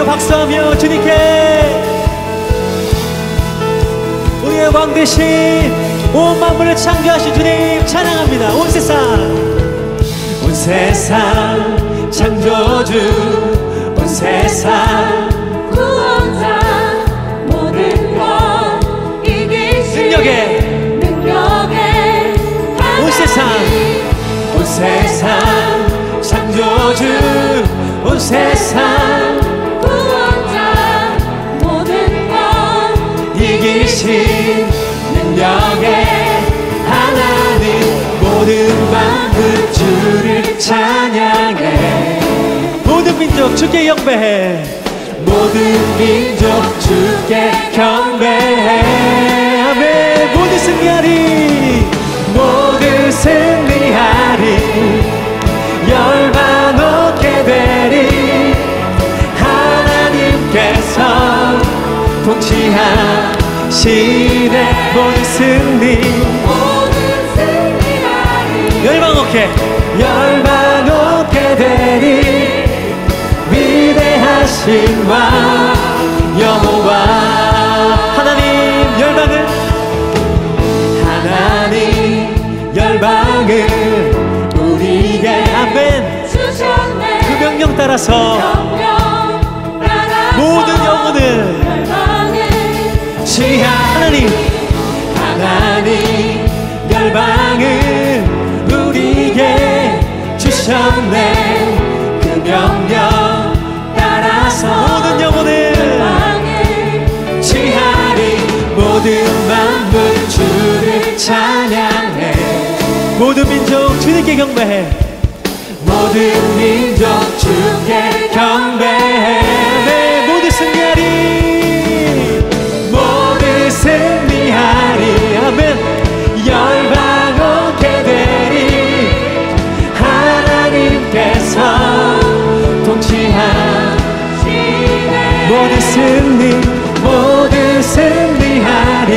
소리로 박수하며 주님께 우리의 왕 되신 온 만물을 창조하신 주님 찬양합니다. 온 세상 창조주 온 세상 구원자 모든 것 이기신 능력에 온 세상 창조주 온 세상 구원자 모든 것 이기신 능력의 하나님 모든 만국 주를 찬양해 모든 민족 주께 경배해 모든 민족 주께 경배해 아멘 모두 승리하리 모두 승리하리 열반 얻게 되리 하나님께서 통치하시네 모든 승리 열반 얻게 되리 위대하신 왕 여호와 하나님 열반을 우리에게 아멘 주셨네 그 명령 따라서 모든 영혼을 하나님 열방을 우리에게 주셨네 그 명령 따라서 모든 영혼을 취하리 모든 만물 주를 찬양해 모든 민족 주님께 경배해 모든 민족 주께 경배해 네, 모두 승리하리 모두 승리하리 아멘 열방 오게 되리 하나님께서 통치하시네 모두 승리하리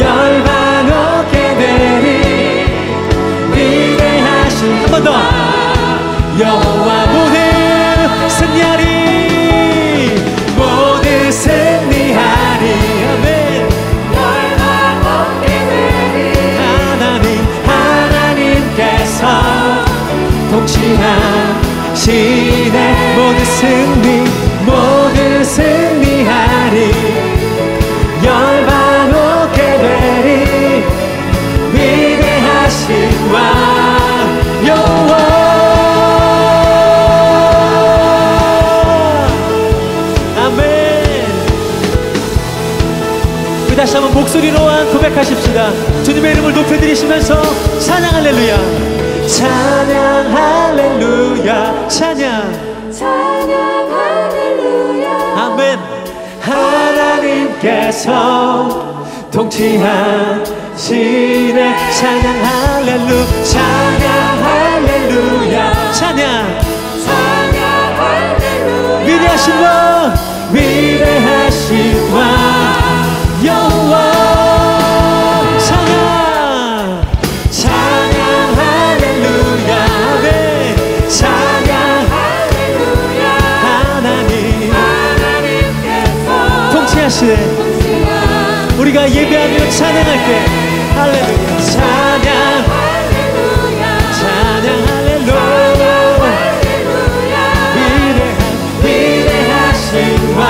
열방 오게 되리 한번 더 여호와 모두 승리하리 모두 승리하리 아멘 하나님께서 통치하시네 모두 승리하리 열반 오게 되리 위대하신 왕 다시 한번 목소리로만 고백하십시다. 주님의 이름을 높여드리시면서 찬양 할렐루야 찬양 할렐루야 찬양 할렐루야 아멘 하나님께서 통치하시네 찬양 할렐루야 찬양 할렐루야 위대하신 왕 위대하신 왕 여호와 찬양 할렐루야 네 찬양 할렐루야 하나님께서 통치하시네 우리가 예배하며 찬양할 때 할렐루야 찬양 할렐루야 찬양 할렐루야 위대하신 왕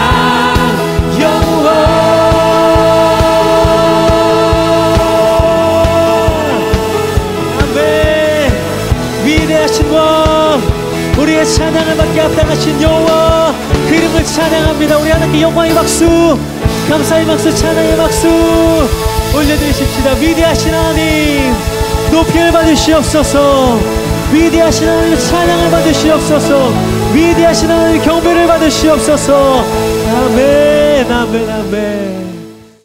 우리의 찬양을 받게 합당하신 여호와 그 이름을 찬양합니다. 우리 하나님께 영광의 박수 감사의 박수 찬양의 박수 올려드리십시다. 위대하신 하나님 높이를 받으시옵소서 위대하신 하나님 찬양을 받으시옵소서 위대하신 하나님 경배를 받으시옵소서 아멘 아멘 아멘